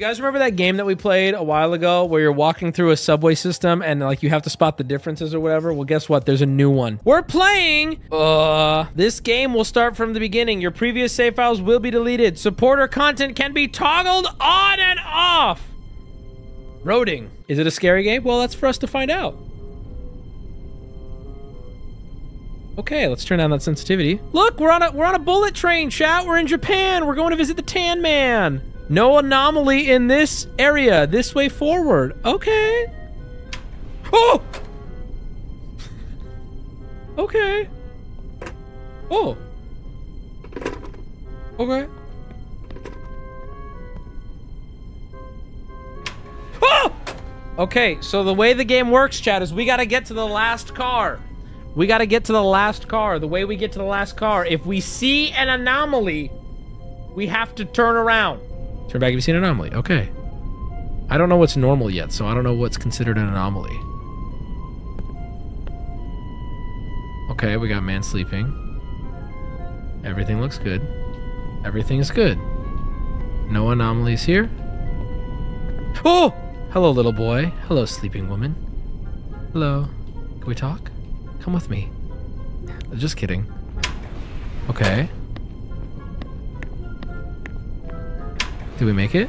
You guys remember that game that we played a while ago where you're walking through a subway system and like you have to spot the differences or whatever? Well, guess what? There's a new one. We're playing. This game will start from the beginning. Your previous save files will be deleted. Supporter content can be toggled on and off. Roading. Is it a scary game? Well, that's for us to find out. Okay, let's turn down that sensitivity. Look, we're on a bullet train, chat. We're in Japan. We're going to visit the Tan Man. No anomaly in this area. This way forward. Okay. Oh! Okay. Oh. Okay. Oh! Okay, so the way the game works, chat, is we gotta get to the last car. We gotta get to the last car. The way we get to the last car, if we see an anomaly, we have to turn around. Turn back if you see an anomaly. Okay. I don't know what's normal yet, so I don't know what's considered an anomaly. Okay, we got man sleeping. Everything looks good. Everything is good. No anomalies here. Oh! Hello, little boy. Hello, sleeping woman. Hello. Can we talk? Come with me. Just kidding. Okay. Did we make it?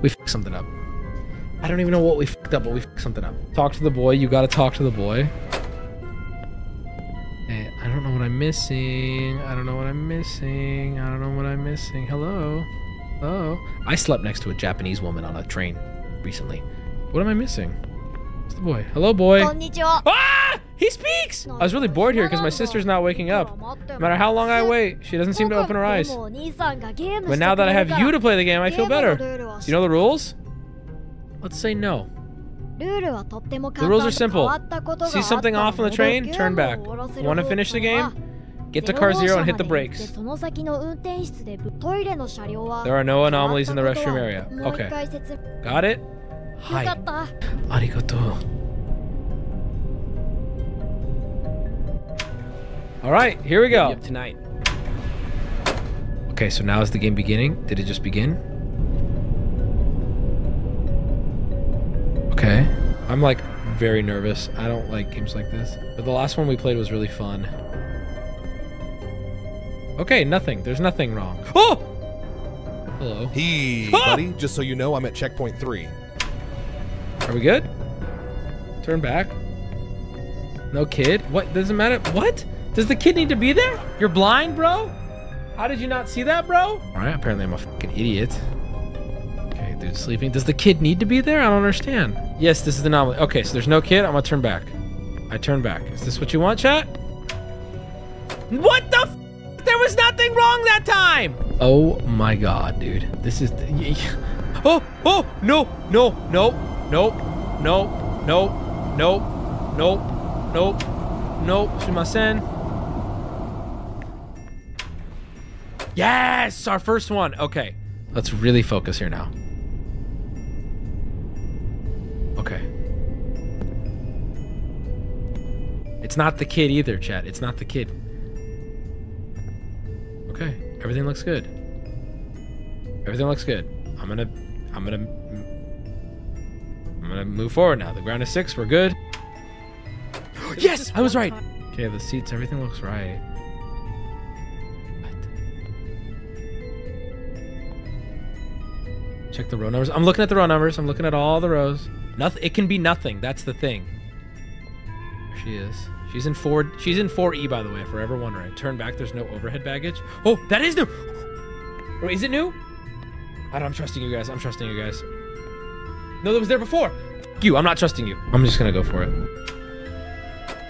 We f***ed something up. I don't even know what we f***ed up, but we f***ed something up. Talk to the boy. You gotta talk to the boy. Hey, I don't know what I'm missing. I don't know what I'm missing. I don't know what I'm missing. Hello? Hello? I slept next to a Japanese woman on a train recently. What am I missing? It's the boy. Hello, boy. Konnichiwa. Ah! He speaks! I was really bored here because my sister's not waking up. No matter how long I wait, she doesn't seem to open her eyes. But now that I have you to play the game, I feel better. Do you know the rules? Let's say no. The rules are simple. See something off on the train? Turn back. Want to finish the game? Get to Car Zero and hit the brakes. There are no anomalies in the restroom area. Okay. Got it? Hi. Arigato. All right, here we go. Tonight. Okay, so now is the game beginning? Did it just begin? Okay. I'm like very nervous. I don't like games like this. But the last one we played was really fun. Okay, nothing. There's nothing wrong. Oh! Hello. Hey, buddy. Just so you know, I'm at checkpoint 3. Are we good? Turn back. No kid. What? Doesn't matter. What? Does the kid need to be there? You're blind, bro? How did you not see that, bro? All right, apparently I'm a fucking idiot. Okay, dude's sleeping. Does the kid need to be there? I don't understand. Yes, this is the anomaly. Okay, so there's no kid. I'm gonna turn back. I turn back. Is this what you want, chat? What the f? There was nothing wrong that time! Oh my God, dude. This is... Oh, oh, no, no, no, no, no, no, no, no, no, no, shumasen. Yes! Our first one! Okay. Let's really focus here now. Okay. It's not the kid either, chat. It's not the kid. Okay. Everything looks good. Everything looks good. I'm gonna move forward now. The ground is 6. We're good. Yes! I was right! Okay, the seats. Everything looks right. Check the row numbers. I'm looking at the row numbers. I'm looking at all the rows. Nothing. It can be nothing. That's the thing. There she is. She's in 4. She's in 4E, by the way. Forever wondering. Turn back. There's no overhead baggage. Oh, that is new. Wait, is it new? I don't. I'm trusting you guys. I'm trusting you guys. No, that was there before. F you. I'm not trusting you. I'm just gonna go for it.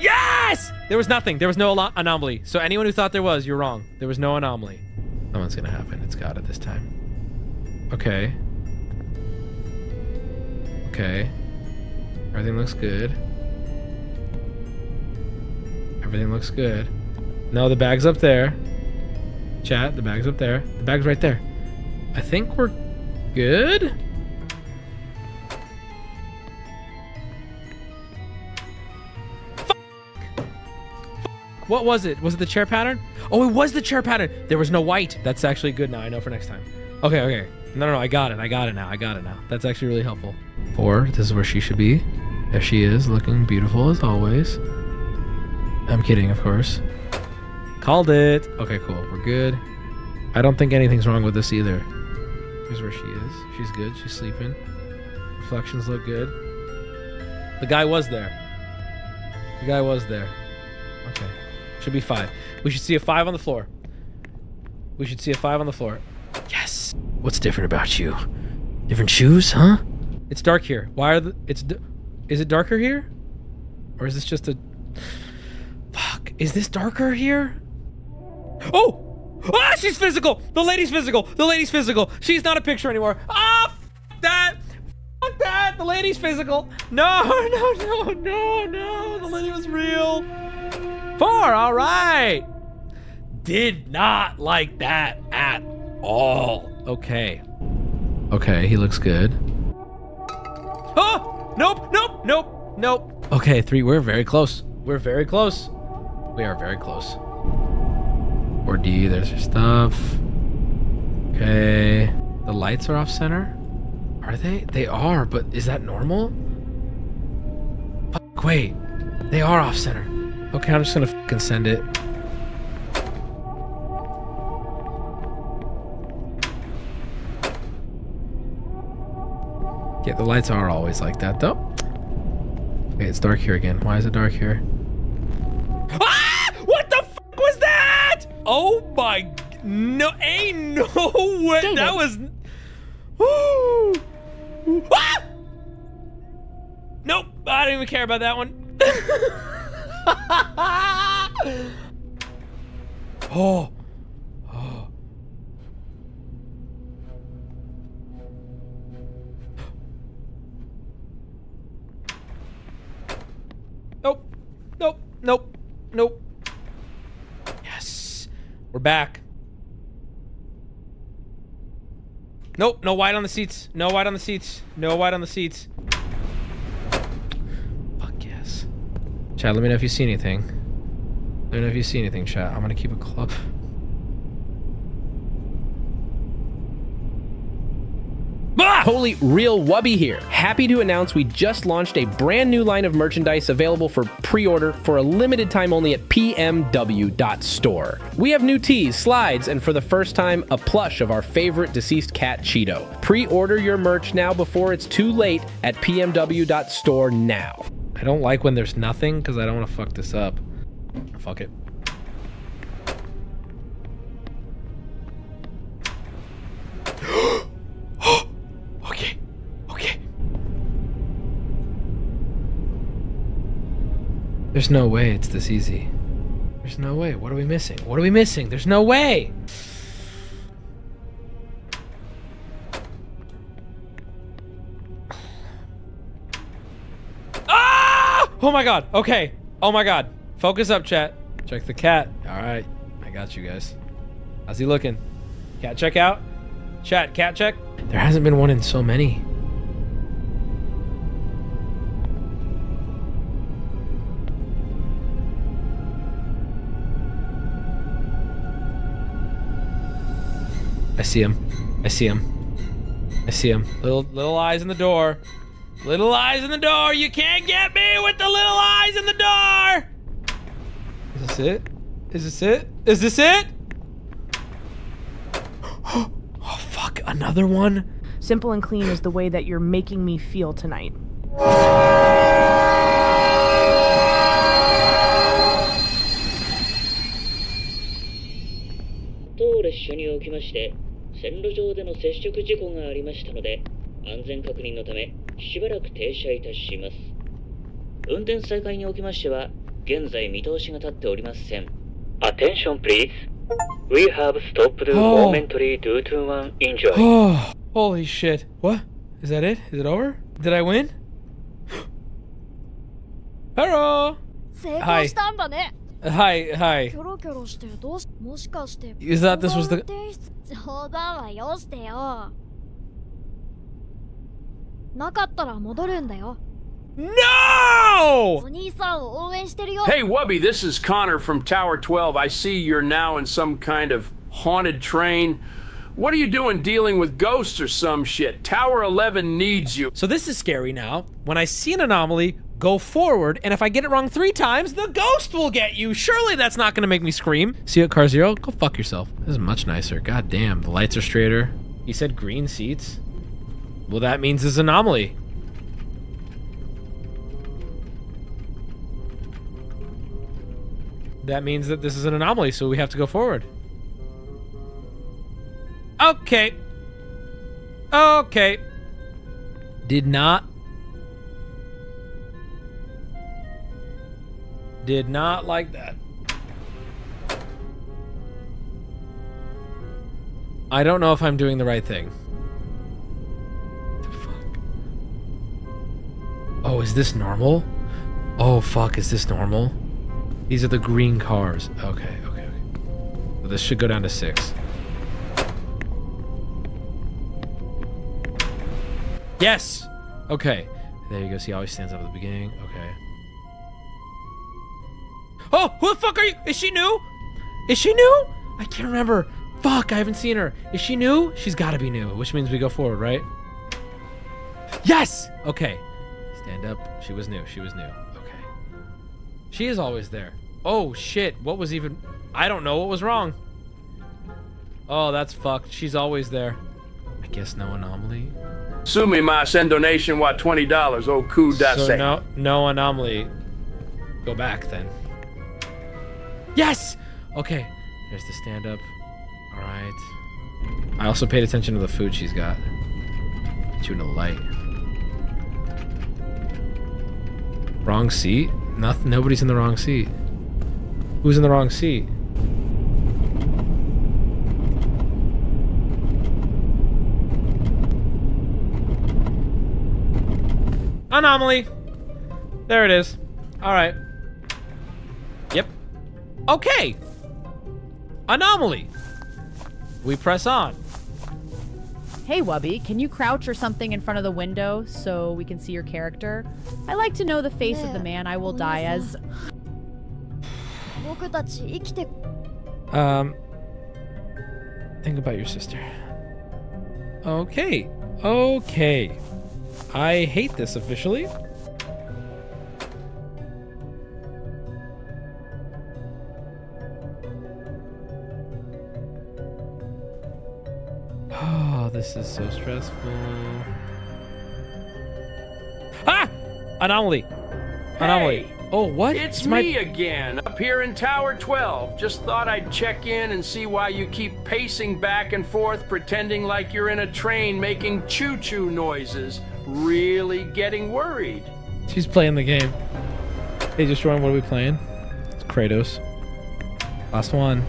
Yes. There was nothing. There was no anomaly. So anyone who thought there was, you're wrong. There was no anomaly. Something's gonna happen. It's got it this time. Okay. Okay. Everything looks good. Everything looks good. No, the bag's up there. Chat, the bag's up there. The bag's right there. I think we're good? Fuck! What was it? Was it the chair pattern? Oh, it was the chair pattern! There was no white. That's actually good now. I know for next time. Okay, okay. No, no, no, I got it. I got it now. I got it now. That's actually really helpful. Or this is where she should be. There she is, looking beautiful as always. I'm kidding, of course. Called it. Okay, cool. We're good. I don't think anything's wrong with this either. Here's where she is. She's good. She's sleeping. Reflections look good. The guy was there. The guy was there. Okay. Should be 5. We should see a 5 on the floor. We should see a 5 on the floor. Yes. What's different about you? Different shoes, huh? It's dark here. Why are the... Is it darker here? Or is this just a... Fuck. Is this darker here? Oh! Ah, she's physical! The lady's physical! The lady's physical! She's not a picture anymore. Ah, f that! Fuck that! The lady's physical! No, no, no, no, no! The lady was real! 4, all right! Did not like that at all. Okay. Okay, he looks good. Oh! Nope, nope, nope, nope. Okay, 3, we're very close. We're very close. We are very close. 4D, there's your stuff. Okay. The lights are off center? Are they? They are, but is that normal? Fuck, wait. They are off center. Okay, I'm just gonna fucking send it. Yeah, the lights are always like that, though. Okay, it's dark here again. Why is it dark here? Ah! What the fuck was that? Oh my... No, ain't no way. David. That was... Ooh. Ah! Nope. I don't even care about that one. Oh. Oh. Nope, nope, nope. Yes. We're back. Nope, no white on the seats. No white on the seats. No white on the seats. Fuck yes. Chat, let me know if you see anything. Let me know if you see anything, chat. I'm gonna keep a club. Holy real wubby here. Happy to announce we just launched a brand new line of merchandise available for pre-order for a limited time only at pmw.store. We have new tees, slides, and for the first time, a plush of our favorite deceased cat, Cheeto. Pre-order your merch now before it's too late at pmw.store now. I don't like when there's nothing because I don't want to fuck this up. Fuck it. There's no way it's this easy. There's no way. What are we missing? What are we missing? There's no way! Ah! Oh my god. Okay. Oh my god. Focus up, chat. Check the cat. Alright. I got you guys. How's he looking? Cat check out? Chat, cat check? There hasn't been one in so many. I see him. I see him. I see him. Little eyes in the door. Little eyes in the door. You can't get me with the little eyes in the door. Is this it? Is this it? Is this it? Oh, fuck. Another one? Simple and clean is the way that you're making me feel tonight. Attention, please. We have stopped momentary due to an injury. Oh, holy shit. What? Is that it? Is it over? Did I win? Hello. Hi. Hi, hi. Is that this was the... No! Hey, Wubby, this is Connor from Tower 12. I see you're now in some kind of haunted train. What are you doing dealing with ghosts or some shit? Tower 11 needs you. So this is scary now. When I see an anomaly, go forward, and if I get it wrong 3 times, the ghost will get you. Surely that's not gonna make me scream. See you at Car Zero? Go fuck yourself. This is much nicer. God damn, the lights are straighter. He said green seats. Well, that means it's an anomaly. That means that this is an anomaly, so we have to go forward. Okay. Okay. Did not like that. I don't know if I'm doing the right thing. What the fuck? Oh, is this normal? Oh, fuck, is this normal? These are the green cars. Okay, okay, okay. Well, this should go down to 6. Yes! Okay. There you go. See how he stands up at the beginning? Okay. Oh! Who the fuck are you? Is she new? Is she new? I can't remember. Fuck, I haven't seen her. Is she new? She's gotta be new, which means we go forward, right? Yes! Okay. Stand up. She was new. She was new. She is always there. Oh, shit. What was even... I don't know what was wrong. Oh, that's fucked. She's always there. I guess no anomaly. Sue me, ma. Send donation wa $20. Oh, cool. So no anomaly. Go back, then. Yes! Okay. There's the stand-up. All right. I also paid attention to the food she's got. Put you in the light. Wrong seat? Nothing. Nobody's in the wrong seat. Who's in the wrong seat? Anomaly. There it is. All right. Yep. Okay. Anomaly. We press on. Hey, Wubby, can you crouch or something in front of the window so we can see your character? I like to know the face of the man I will die as. Think about your sister. Okay. Okay. I hate this officially. This is so stressful. Ah! Anomaly. Anomaly. Hey, oh, what? It's me again, up here in Tower 12. Just thought I'd check in and see why you keep pacing back and forth, pretending like you're in a train making choo-choo noises. Really getting worried. She's playing the game. Hey, just Jordan, what are we playing? It's Kratos. Last one.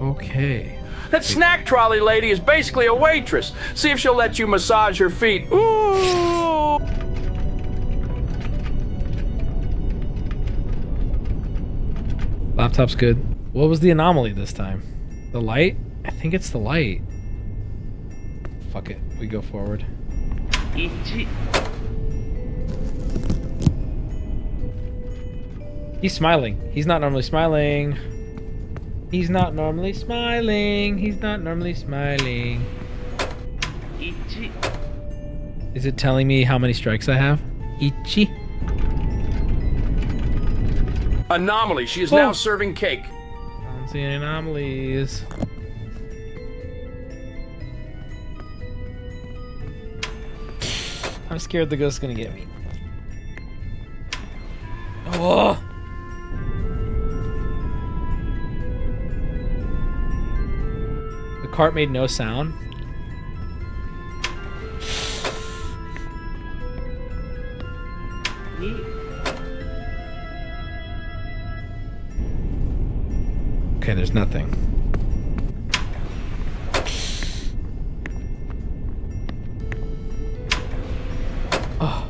Okay. That snack trolley lady is basically a waitress. See if she'll let you massage her feet. Ooh! Laptop's good. What was the anomaly this time? The light? I think it's the light. Fuck it. We go forward. He's smiling. He's not normally smiling. He's not normally smiling. He's not normally smiling. Ichi. Is it telling me how many strikes I have? Ichi. Anomaly. She is now serving cake. I don't see any anomalies. I'm scared the ghost's gonna get me. Oh. Cart made no sound. Okay, there's nothing. Oh,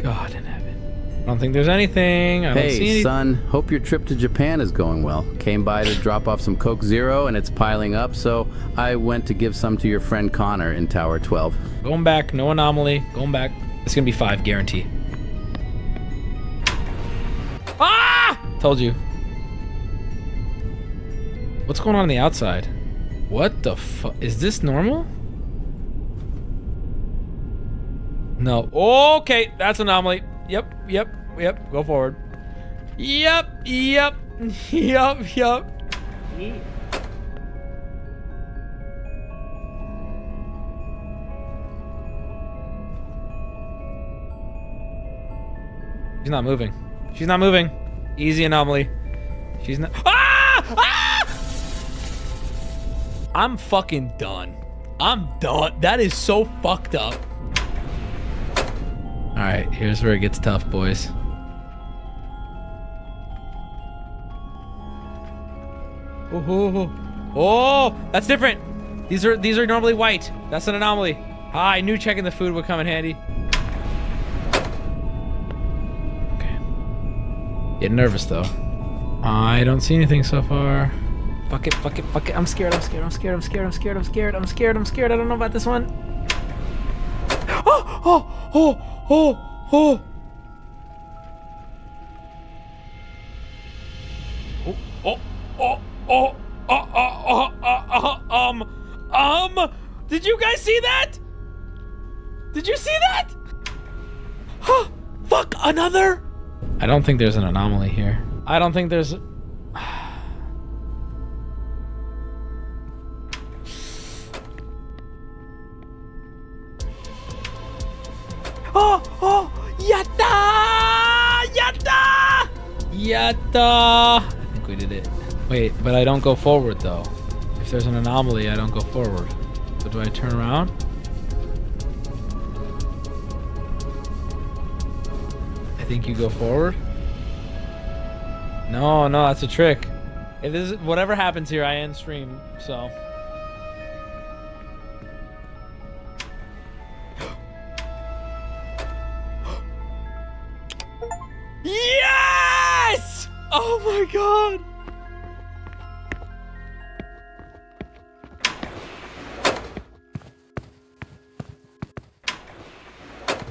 God in heaven. I don't think there's anything. I don't see anything. Hey, son. Hope your trip to Japan is going well. Came by to drop off some Coke Zero, and it's piling up, so I went to give some to your friend Connor in Tower 12. Going back, no anomaly. Going back. It's gonna be 5, guarantee. Ah! Told you. What's going on the outside? What the fuck? Is this normal? No. Okay, that's an anomaly. Yep. Go forward. Yep. She's not moving. She's not moving. Easy anomaly. She's not. Ah! Ah! I'm fucking done. I'm done. That is so fucked up. All right, here's where it gets tough, boys. Oh, that's different. These are normally white. That's an anomaly. Ah, I knew checking the food would come in handy. Okay. Getting nervous though. I don't see anything so far. Fuck it, fuck it, fuck it. I'm scared. I don't know about this one. Did you guys see that? Did you see that? Huh, fuck, another? I don't think there's an anomaly here. I don't think there's... Yatta! I think we did it. Wait, but I don't go forward though. If there's an anomaly, I don't go forward. So do I turn around? I think you go forward. No, that's a trick. If this is, whatever happens here, I end stream. So. Yes! Oh my God!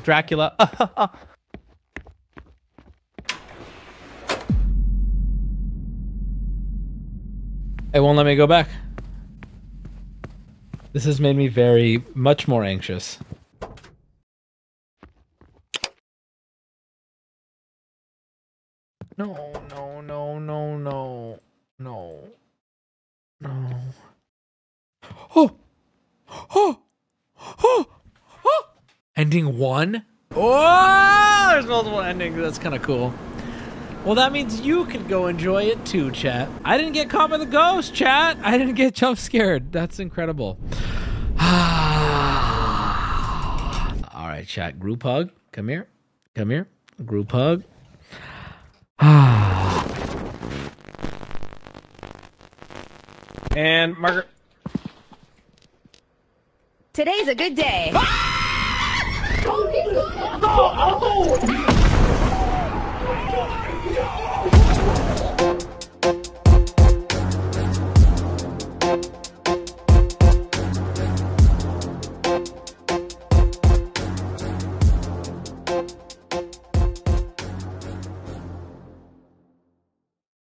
Dracula. It won't let me go back. This has made me very much more anxious. No. Oh. Ending one? Oh, there's multiple endings. That's kind of cool. Well, that means you could go enjoy it too, chat. I didn't get caught by the ghost, chat. I didn't get jump scared. That's incredible. All right, chat. Group hug. Come here. Group hug. And Margaret. Today's a good day. Ah! Oh,